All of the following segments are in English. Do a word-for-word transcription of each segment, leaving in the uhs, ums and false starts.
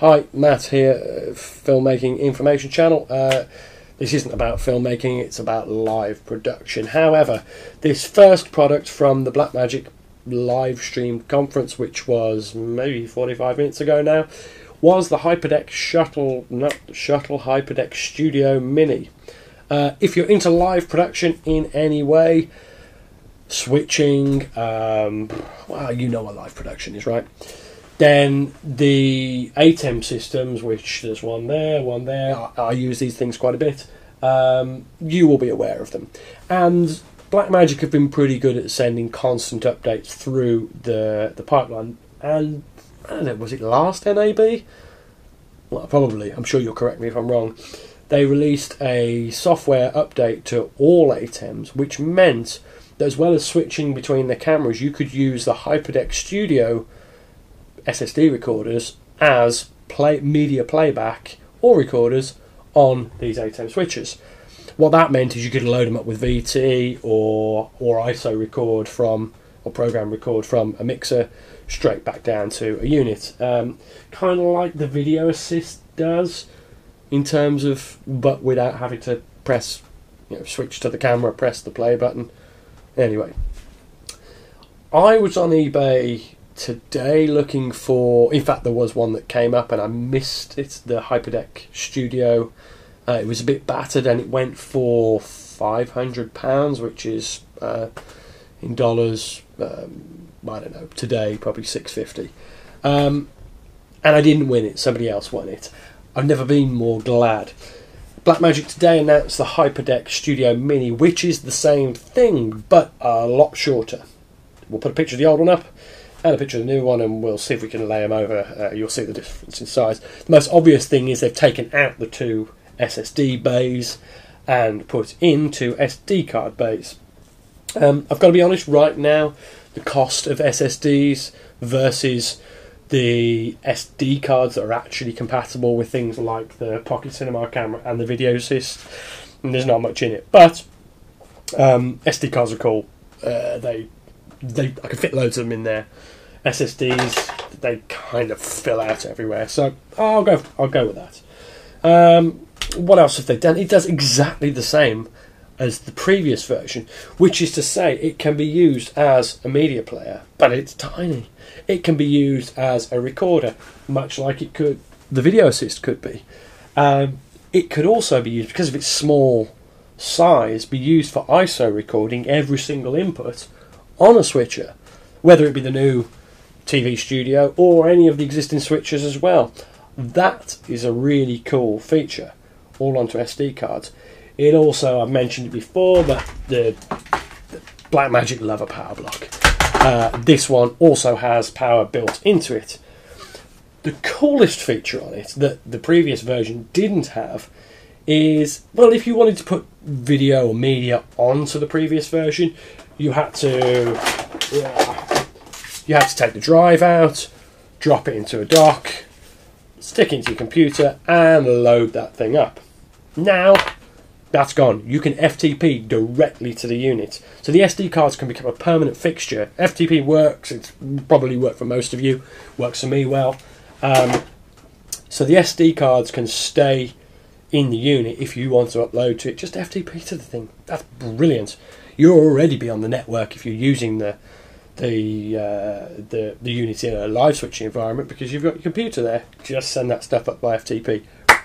Hi, Matt here, Filmmaking Information Channel. Uh, this isn't about filmmaking, it's about live production. However, this first product from the Blackmagic live stream conference, which was maybe forty-five minutes ago now, was the HyperDeck Shuttle, not Shuttle, HyperDeck Studio Mini. Uh, if you're into live production in any way, switching, um, well, you know what live production is, right? Then the ATEM systems, which there's one there, one there, I, I use these things quite a bit, um, you will be aware of them. And Blackmagic have been pretty good at sending constant updates through the, the pipeline. And I don't know, was it last N A B? Well, probably, I'm sure you'll correct me if I'm wrong. They released a software update to all ATEMs, which meant that as well as switching between the cameras, you could use the HyperDeck Studio S S D recorders as play media playback or recorders on these ATEM switches. What that meant is you could load them up with V T or or I S O record from, or program record from a mixer straight back down to a unit, um, kind of like the Video Assist does, in terms of, but without having to press, you know, switch to the camera, press the play button. Anyway, I was on eBay today looking for, in fact there was one that came up and I missed it, the HyperDeck Studio. Uh, it was a bit battered and it went for five hundred pounds, which is uh, in dollars, um, I don't know, today probably six fifty. Um, and I didn't win it, somebody else won it. I've never been more glad. Blackmagic today announced the HyperDeck Studio Mini, which is the same thing but a lot shorter. We'll put a picture of the old one up and a picture of the new one, and we'll see if we can lay them over. Uh, you'll see the difference in size. The most obvious thing is they've taken out the two S S D bays and put in two S D card bays. Um, I've got to be honest, right now, the cost of S S Ds versus the S D cards that are actually compatible with things like the Pocket Cinema Camera and the Video Assist, and there's not much in it. But um, S D cards are cool. Uh, they They, I can fit loads of them in there. S S Ds, they kind of fill out everywhere, so I'll go. I'll go with that. Um, what else have they done? It does exactly the same as the previous version, which is to say, it can be used as a media player, but it's tiny. It can be used as a recorder, much like it could. The Video Assist could be. Um, it could also be used, because of its small size, be used for I S O recording every single input on a switcher, whether it be the new T V Studio or any of the existing switchers as well. That is a really cool feature, all onto S D cards. It also, I've mentioned it before, but the, the Blackmagic love a power block. Uh, this one also has power built into it. The coolest feature on it that the previous version didn't have is, well, if you wanted to put video or media onto the previous version, you had to yeah, you had to take the drive out, drop it into a dock, stick it into your computer, and load that thing up. Now, that's gone. You can F T P directly to the unit. So the S D cards can become a permanent fixture. F T P works. It's probably worked for most of you. Works for me well. Um, so the S D cards can stay in the unit if you want to upload to it. Just F T P to the thing. That's brilliant. You'll already be on the network if you're using the the uh, the, the unit in a live switching environment, because you've got your computer there. Just send that stuff up by F T P.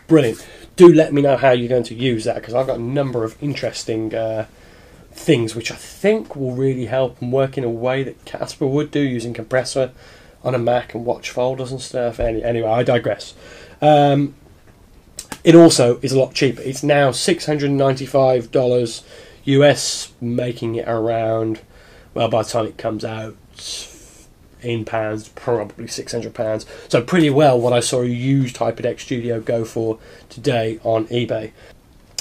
Brilliant. Do let me know how you're going to use that, because I've got a number of interesting uh, things which I think will really help and work in a way that Casper would do, using compressor on a Mac and watch folders and stuff. Any, anyway, I digress. Um, it also is a lot cheaper. It's now six hundred ninety-five dollars U S, making it around, well, by the time it comes out in pounds, probably six hundred pounds. So pretty well what I saw a used HyperDeck Studio go for today on eBay.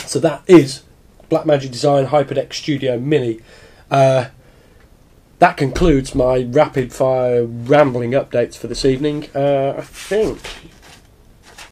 So that is Blackmagic Design HyperDeck Studio Mini. Uh, that concludes my rapid fire rambling updates for this evening. Uh, I think